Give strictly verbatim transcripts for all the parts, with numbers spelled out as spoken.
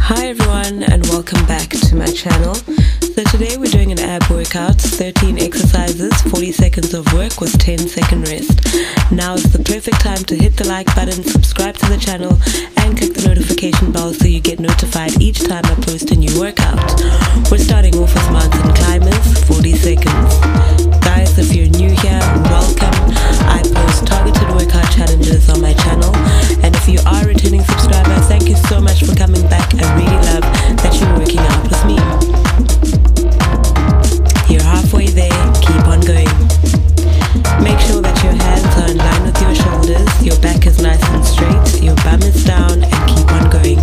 Hi everyone and welcome back to my channel. So today we're doing an ab workout, thirteen exercises, forty seconds of work with ten second rest. Now is the perfect time to hit the like button, subscribe to the channel and click the notification bell so you get notified each time I post a new workout. We're starting off with mountain climbers, forty seconds. Guys, if you're new here, welcome. I post targeted workout challenges on my channel, and if you are a returning subscriber, thank you so much for coming back. I really love that you're working out with me. You're halfway there, keep on going. Make sure that your hands are in line with your shoulders, your back is nice and straight, your bum is down, and keep on going.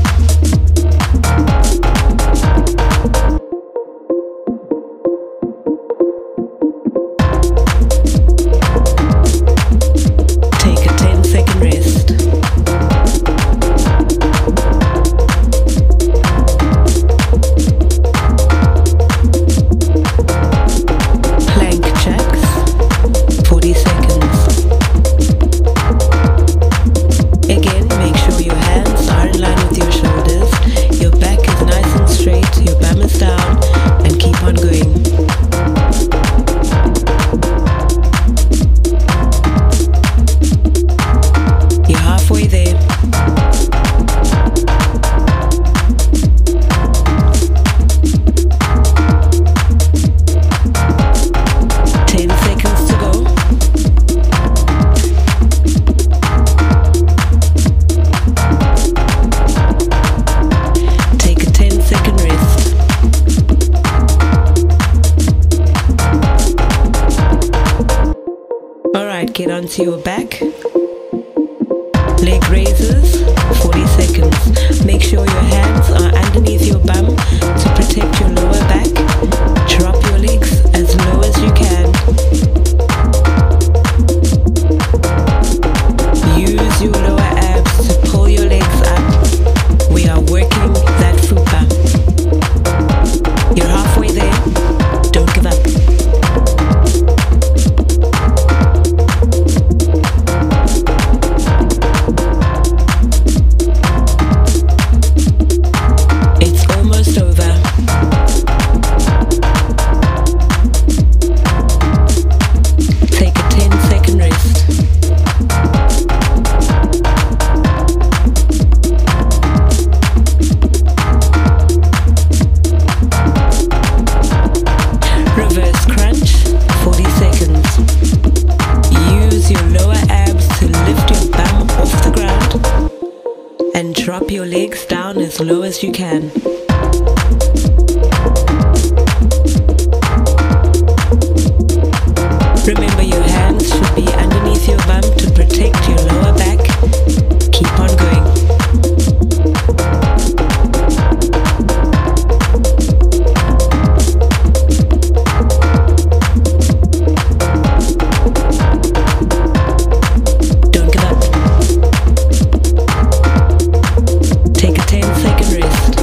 Get onto your back, leg raises, forty seconds. Make sure your hands are underneath your bum to protect your lower back. Drop your legs as low as you can. Use your lower abs to pull your legs up. We are working that fupa. You're halfway there, don't give up. Drop your legs down as low as you can. Remember, your hands should be underneath your bum to protect your lower back. Keep on going. ten second rest.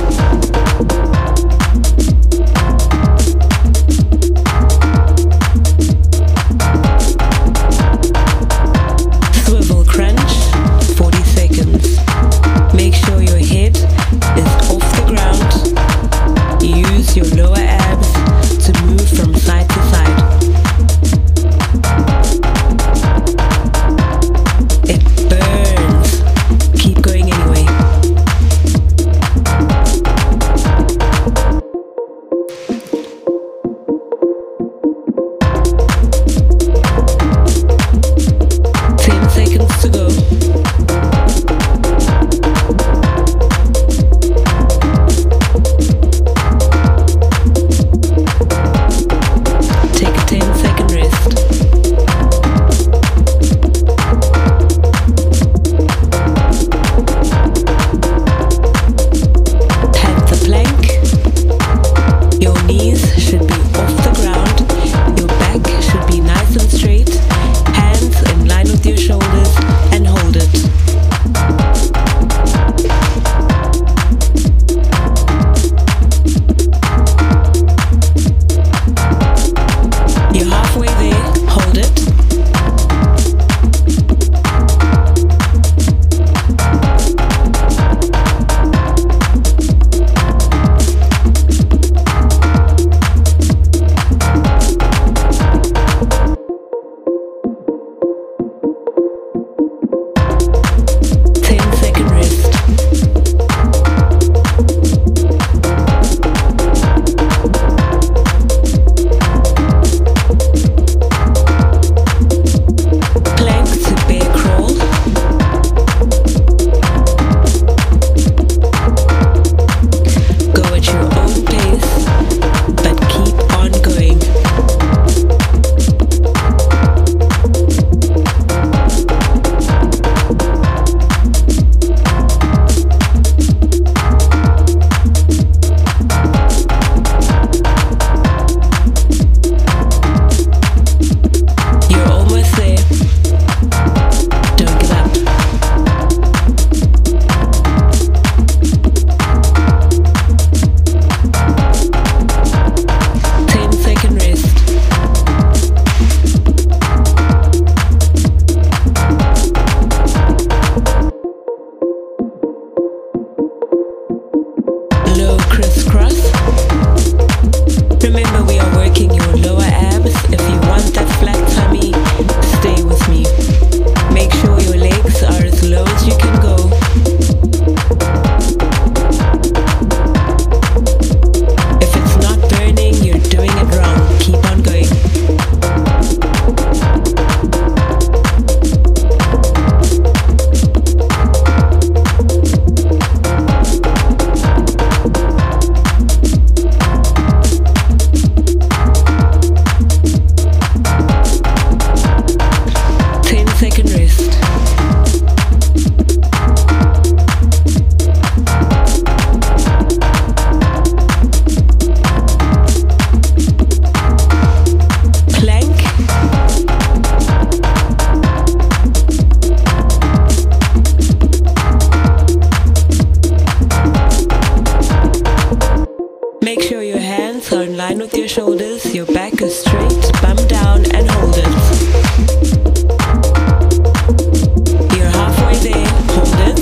Align with your shoulders, your back is straight, bum down and hold it. You're halfway there, hold it.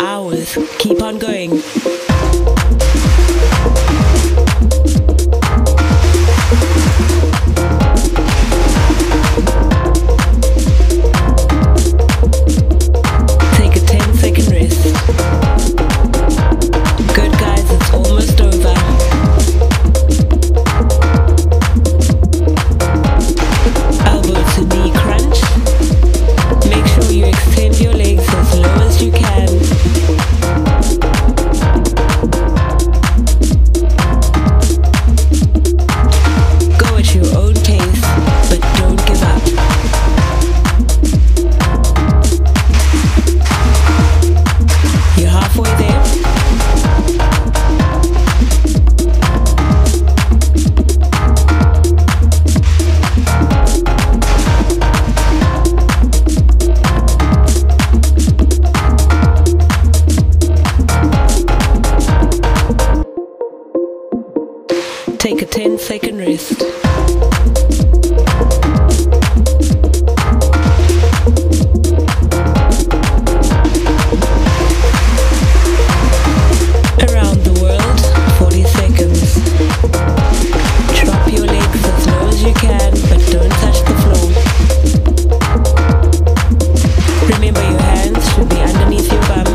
Hours. Keep on going. Take a ten second rest. Good guys, it's almost over. Elbow to knee crunch. Make sure you extend your legs as low as you can. Take a ten second rest. Around the world, forty seconds. Drop your legs as low as you can, but don't touch the floor. Remember, your hands should be underneath your bum.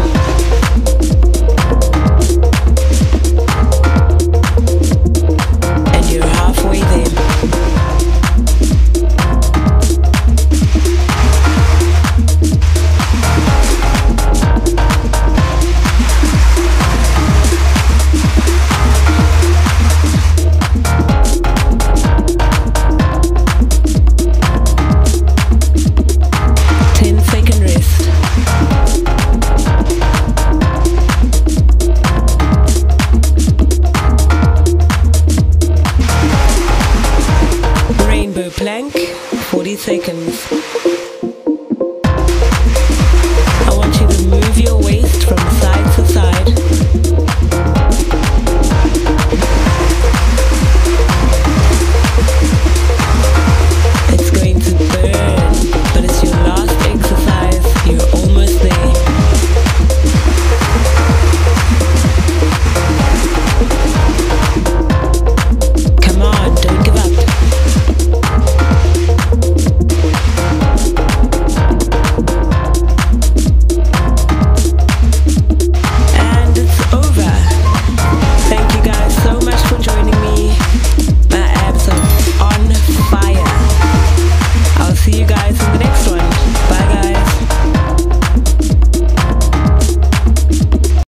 Plank, forty seconds.